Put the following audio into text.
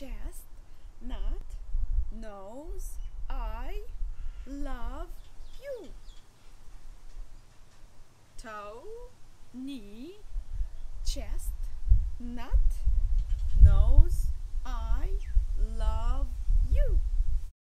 Chestnut knows I love you. Tony Chestnut